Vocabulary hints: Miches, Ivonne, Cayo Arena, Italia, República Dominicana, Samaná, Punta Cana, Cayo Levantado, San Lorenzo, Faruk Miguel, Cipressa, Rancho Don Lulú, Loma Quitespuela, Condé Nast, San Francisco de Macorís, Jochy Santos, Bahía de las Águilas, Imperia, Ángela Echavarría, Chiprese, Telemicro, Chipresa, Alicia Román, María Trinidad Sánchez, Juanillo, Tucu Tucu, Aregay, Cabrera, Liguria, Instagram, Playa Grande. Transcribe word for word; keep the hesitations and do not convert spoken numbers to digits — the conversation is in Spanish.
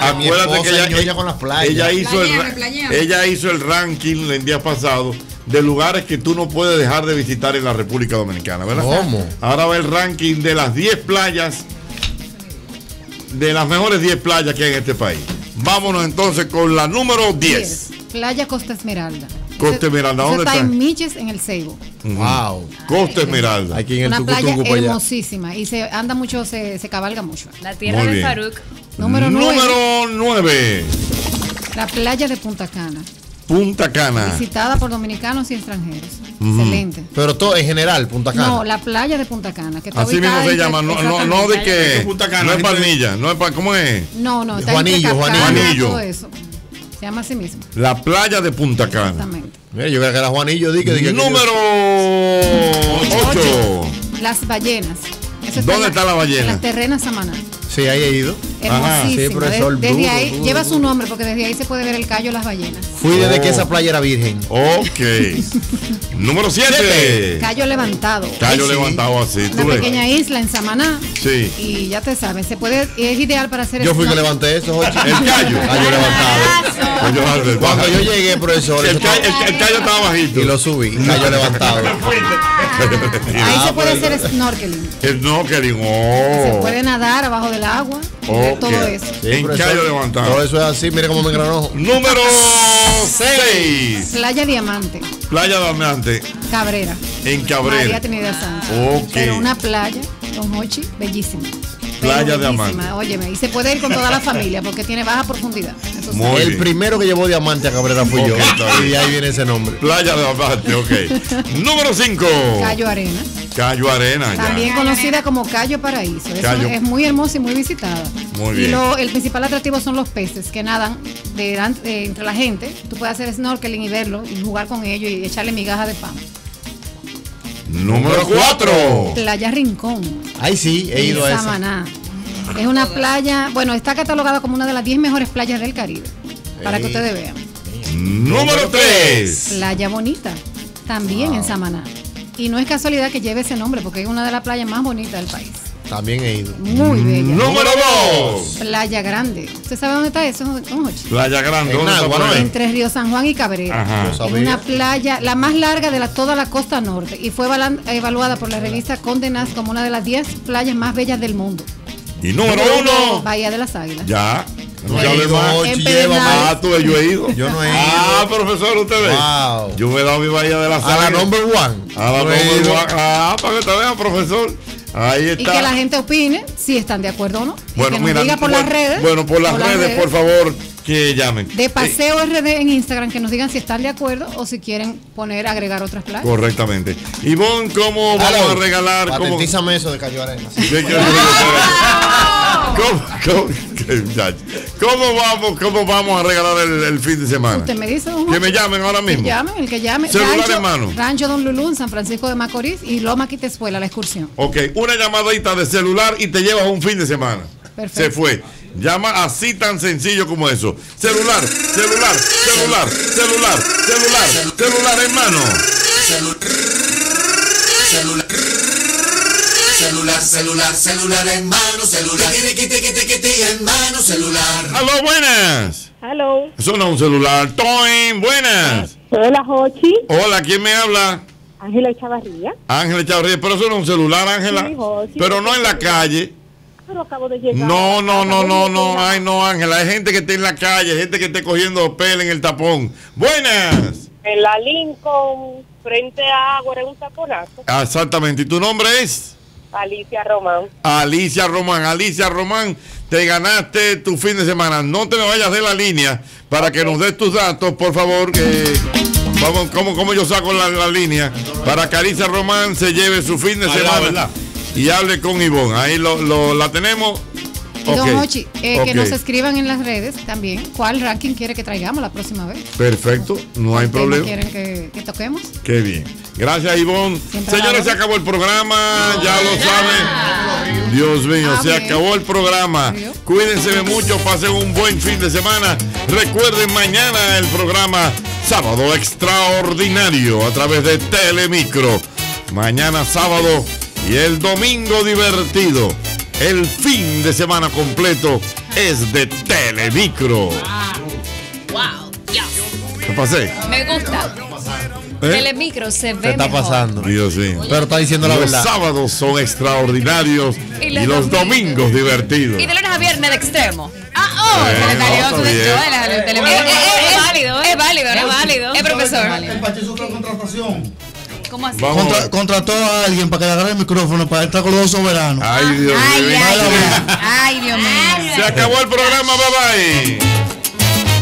Acuérdate que ella, ella, con las playas. Ella, hizo playera, el, playera. ella hizo el ranking el día pasado de lugares que tú no puedes dejar de visitar en la República Dominicana, ¿verdad? ¿Cómo? Ahora va el ranking de las diez playas, de las mejores diez playas que hay en este país. Vámonos entonces con la número diez. Playa Costa Esmeralda. Costa Esmeralda, ¿dónde está? Está en Miches, en el Ceibo. Wow. Costa Esmeralda. Aquí en el Tucu Tucu. Una playa hermosísima. Y se anda mucho, se, se cabalga mucho. La tierra de Faruk. Número nueve. Número nueve. La playa de Punta Cana. Punta Cana. Visitada por dominicanos y extranjeros. Mm. Excelente. Pero todo en general, Punta Cana. No, la playa de Punta Cana. Que está así mismo se llama. No, no, no de que. Punta Cana, no es Palmilla. No es pa, ¿Cómo es? No, no. Está Juanillo, Cacana, Juanillo. Todo eso. Se llama así mismo. La playa de Punta Cana. Exactamente. Mira, yo creo que era Juanillo. Di que, di que número ocho. Las ballenas. Eso está. ¿Dónde está la ballena? En las terrenas Samaná. Sí, ahí he ido. Ajá, sí, profesor. Desde, desde ahí, lleva su nombre porque desde ahí se puede ver el Cayo Las Ballenas. Fui desde oh. que esa playa era virgen. Ok. Número siete. Cayo Levantado. Cayo sí. Levantado, así. Una ¿tú pequeña ves? Isla en Samaná. Sí. Y ya te sabes, se puede, es ideal para hacer. Yo el fui que levanté eso, ocho. El Cayo. Cayo Levantado. Cuando yo llegué, profesor. El, ca el, el Cayo estaba bajito. Y lo subí. Cayo Levantado. Ahí se puede hacer snorkeling. Snorkeling, oh. Se puede nadar abajo del agua. Okay. Todo eso. Sí, en Cayo Levantado. Todo eso es así, mire cómo me engranó. Número seis. Playa Diamante. Playa Diamante. Cabrera. En Cabrera. María Trinidad Sánchez. Okay. Pero una playa, Don Hochi, bellísima. Playa Diamante. Óyeme, y se puede ir con toda la familia porque tiene baja profundidad. Eso sí. El primero que llevó diamante a Cabrera fui okay, yo. Y ahí viene ese nombre. Playa Diamante, ok. Número cinco. Cayo Arena. Cayo Arena. También ya. conocida como Cayo Paraíso. Cayo. Es muy hermosa y muy visitada. Muy bien. Y lo, el principal atractivo son los peces que nadan de, de, entre la gente. Tú puedes hacer snorkeling y verlo y jugar con ellos y echarle migajas de pan. Número cuatro. Playa Rincón. Ahí sí, he ido a esa. Samaná. Es una playa, bueno, está catalogada como una de las diez mejores playas del Caribe. Para que ustedes vean. Número tres. Playa Bonita. También wow. en Samaná. Y no es casualidad que lleve ese nombre porque es una de las playas más bonitas del país. También he ido. Muy bella. Número dos. Playa Grande. ¿Usted sabe dónde está eso? Playa Grande. ¿Dónde está por ahí? Entre Río San Juan y Cabrera. Ajá. Es una playa, la más larga de la, toda la costa norte. Y fue evaluada por la revista Condé Nast como una de las diez playas más bellas del mundo. Y número uno. Bahía de las Águilas. Ya. No, ya le ah, tú, yo he ido. Yo no he ido. Ah, profesor, usted ve. Wow. Yo me he dado mi Bahía de las Águilas. A la number one. A la number one. Ah, para que te vean, profesor. Ahí está. Y que la gente opine si están de acuerdo o no. Bueno, mira, diga por bueno, las redes. Bueno, por las, por las redes, redes, por favor, que llamen. De Paseo eh. R D en Instagram, que nos digan si están de acuerdo o si quieren poner, agregar otras playas. Correctamente. Ivonne, ¿cómo vamos a regalar? Patentízame eso de Cayo Arena. ¿Cómo, cómo, ¿Cómo vamos cómo vamos a regalar el, el fin de semana? Usted me dice, ¿no? Que me llamen ahora mismo. Que llamen, el que llame. Celular Rancho, en mano. Rancho Don Lulú en San Francisco de Macorís y Loma Quitespuela, la excursión. Ok, una llamadita de celular y te llevas un fin de semana. Perfecto. Se fue. Llama así tan sencillo como eso. Celular, celular, celular, celular, celular, celular en mano. Celular. Celular, celular, celular en mano, celular. Quite, quite, quite, quite, en mano, celular. Aló, buenas. Aló. Suena un celular. Toin, buenas. Hola, Jochi. Hola, ¿quién me habla? Ángela Echavarría. Ángela Echavarría, pero suena un celular, Ángela. Sí, Jochi, pero no en la calle. Pero acabo de llegar. No, no, no, no, no. Ay, no, Ángela. Hay gente que está en la calle, hay gente que está cogiendo pelo en el tapón. Buenas. En la Lincoln, frente a Agua, en un taponazo. Exactamente. ¿Y tu nombre es? Alicia Román. Alicia Román, Alicia Román, te ganaste tu fin de semana. No te me vayas de la línea para que nos des tus datos, por favor. Eh, vamos, ¿cómo, cómo yo saco la, la línea? Para que Alicia Román se lleve su fin de semana y hable con Ivonne. Ahí lo, lo, la tenemos. Okay. Don Ochi, eh, okay. que nos escriban en las redes también cuál ranking quiere que traigamos la próxima vez. Perfecto, no hay problema. ¿Quieren que, que toquemos? Qué bien. Gracias, Ivonne. Señores, se acabó el programa, ya lo saben. Dios mío, ah, se bien. acabó el programa. Cuídense mucho, pasen un buen fin de semana. Recuerden mañana el programa Sábado Extraordinario a través de Telemicro. Mañana sábado y el domingo divertido. El fin de semana completo es de Telemicro. Wow, wow. Dios. ¿Qué pasé? Me gusta. ¿Eh? Telemicro se ve. Se está mejor. Pasando. Dios, sí. Pero está diciendo la los verdad. Los sábados son extraordinarios y los, y los domingos, domingos divertidos. Y de lunes a viernes de extremo. Ah, oh, eh, no, no, es válido, es válido, es válido. Es profesor. El Pacheco está en contratación. ¿Cómo así? Contra, contrató a alguien para que le agarre el micrófono para estar con los dos soberanos. Ay, Dios mío. Ay, ay, ay, ay, Dios mío. Se acabó el programa, bye bye.